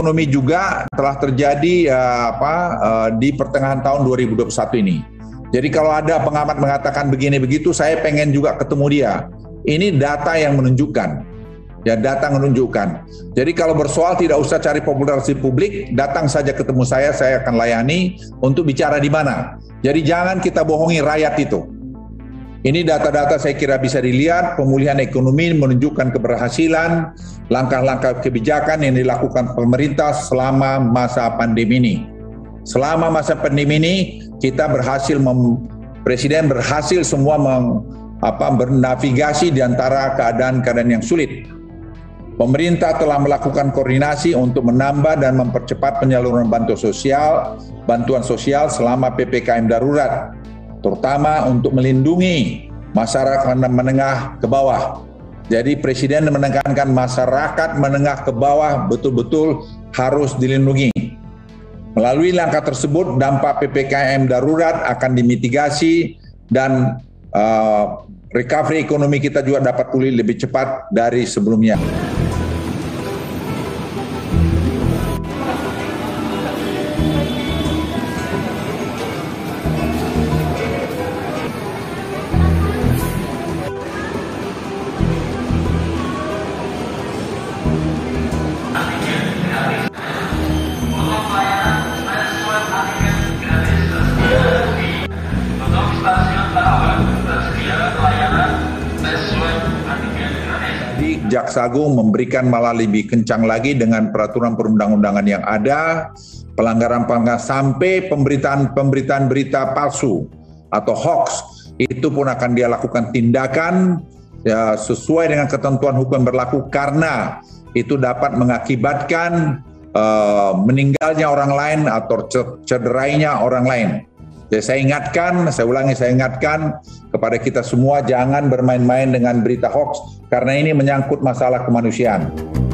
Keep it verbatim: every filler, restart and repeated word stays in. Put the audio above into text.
ekonomi juga telah terjadi uh, apa uh, di pertengahan tahun dua ribu dua puluh satu ini. Jadi kalau ada pengamat mengatakan begini begitu, saya pengen juga ketemu dia. Ini data yang menunjukkan. Ya, data menunjukkan. Jadi kalau bersoal tidak usah cari popularitas publik, datang saja ketemu saya, saya akan layani untuk bicara di mana. Jadi jangan kita bohongi rakyat itu. Ini data-data saya kira bisa dilihat, pemulihan ekonomi menunjukkan keberhasilan, langkah-langkah kebijakan yang dilakukan pemerintah selama masa pandemi ini. Selama masa pandemi ini, kita berhasil, mem, Presiden berhasil semua meng, apa, bernavigasi di antara keadaan-keadaan yang sulit. Pemerintah telah melakukan koordinasi untuk menambah dan mempercepat penyaluran bantuan sosial, bantuan sosial selama P P K M darurat, terutama untuk melindungi masyarakat menengah ke bawah. Jadi Presiden menekankan masyarakat menengah ke bawah betul-betul harus dilindungi. Melalui langkah tersebut, dampak P P K M darurat akan dimitigasi dan uh, recovery ekonomi kita juga dapat pulih lebih cepat dari sebelumnya. Jaksa Agung memberikan malah lebih kencang lagi dengan peraturan perundang-undangan yang ada, pelanggaran-pelanggaran sampai pemberitaan-pemberitaan berita palsu atau hoax, itu pun akan dia lakukan tindakan ya, sesuai dengan ketentuan hukum berlaku karena itu dapat mengakibatkan uh, meninggalnya orang lain atau cederainya orang lain. Jadi saya ingatkan, saya ulangi, saya ingatkan kepada kita semua jangan bermain-main dengan berita hoax karena ini menyangkut masalah kemanusiaan.